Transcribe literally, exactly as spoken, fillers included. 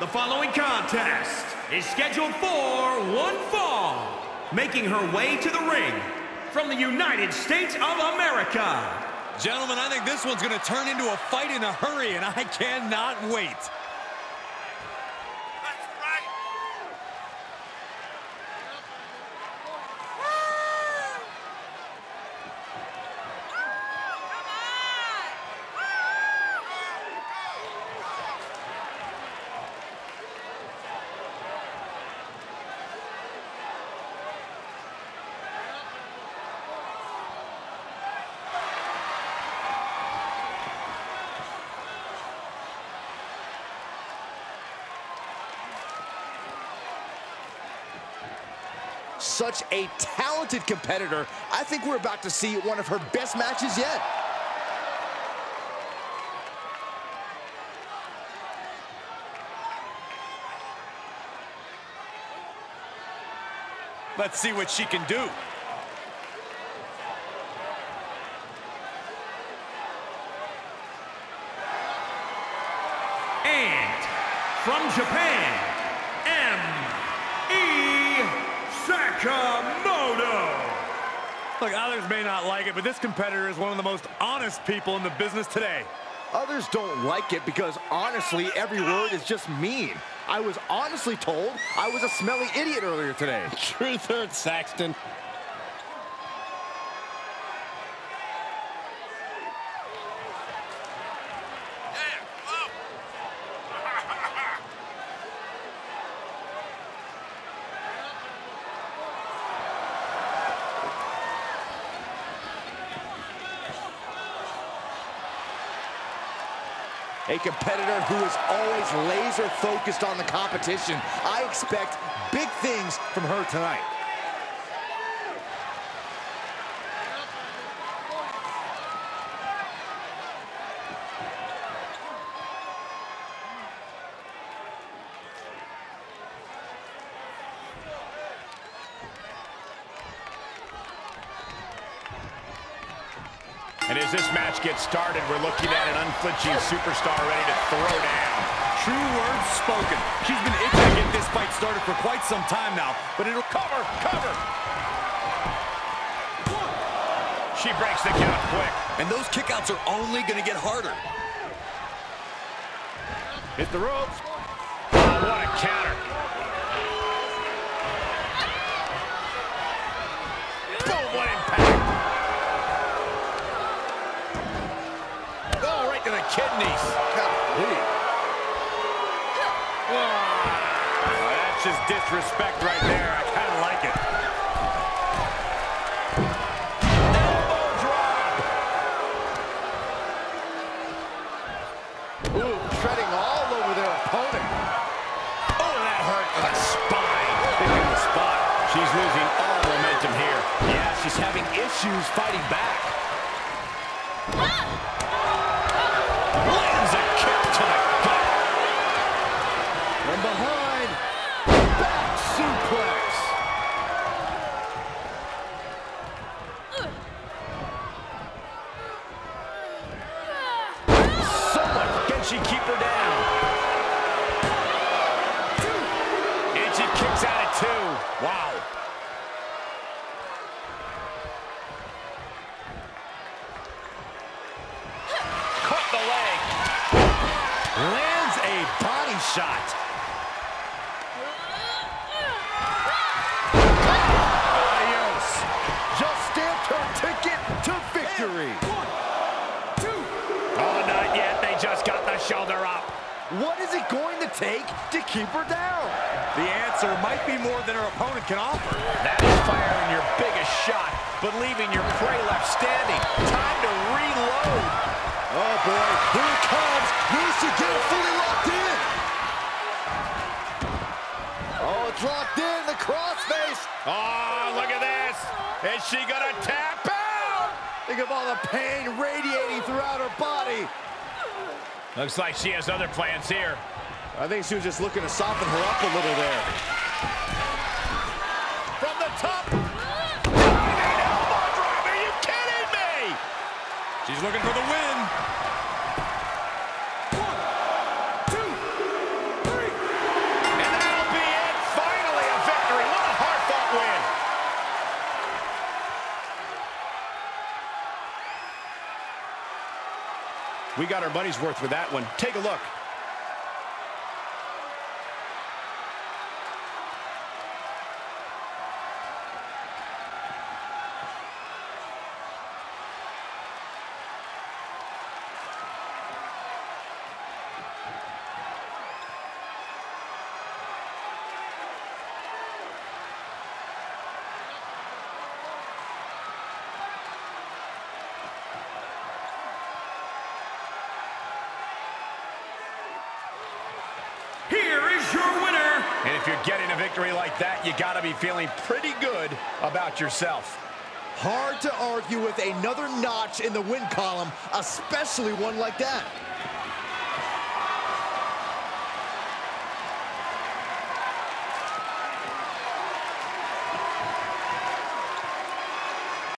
The following contest is scheduled for one fall. Making her way to the ring from the United States of America. Gentlemen, I think this one's going to turn into a fight in a hurry, and I cannot wait. Such a talented competitor. I think we're about to see one of her best matches yet. Let's see what she can do. And from Japan, Komodo. Look, others may not like it, but this competitor is one of the most honest people in the business today. Others don't like it because, honestly, every word is just mean. I was honestly told I was a smelly idiot earlier today. Truth hurts, Saxton. A competitor who is always laser focused on the competition. I expect big things from her tonight. And as this match gets started, we're looking at an unflinching superstar ready to throw down. True words spoken. She's been itching to get this fight started for quite some time now, but it'll cover, cover. She breaks the count quick. And those kickouts are only going to get harder. Hit the ropes. Oh, what a counter. Boom, what impact. Kidneys. Golly. Well, that's just disrespect right there. I kind of like it. Elbow drop. Ooh, treading all over their opponent. Oh, that hurt the spine. Picking the spot. She's losing all momentum here. Yeah, she's having issues fighting back. Ah! Lands a kick to the gut. From behind, back suplex. So much. Can she keep her down? And she kicks out at two. Wow. Lands a body shot. Adios. Just stamped her ticket to victory. One, two. Oh, not yet. They just got the shoulder up. What is it going to take to keep her down? The answer might be more than her opponent can offer. That is firing your biggest shot, but leaving your prey left standing. Time to reload. Oh, boy. Here it comes. Needs to get it fully locked in. Oh, it's locked in. The crossface. Oh, look at this. Is she going to tap out? Think of all the pain radiating throughout her body. Looks like she has other plans here. I think she was just looking to soften her up a little there. From the top. Are you kidding me? She's looking for the win. One, two, three. We got our money's worth with that one. Take a look. And if you're getting a victory like that, you gotta be feeling pretty good about yourself. Hard to argue with another notch in the win column, especially one like that.